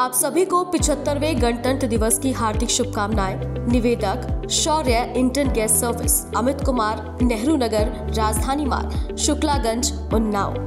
आप सभी को 75वें गणतंत्र दिवस की हार्दिक शुभकामनाएं। निवेदक शौर्या इण्डेन गैस सर्विस, अमित कुमार, नेहरू नगर, राजधानी मार्ग, शुक्लागंज, उन्नाव।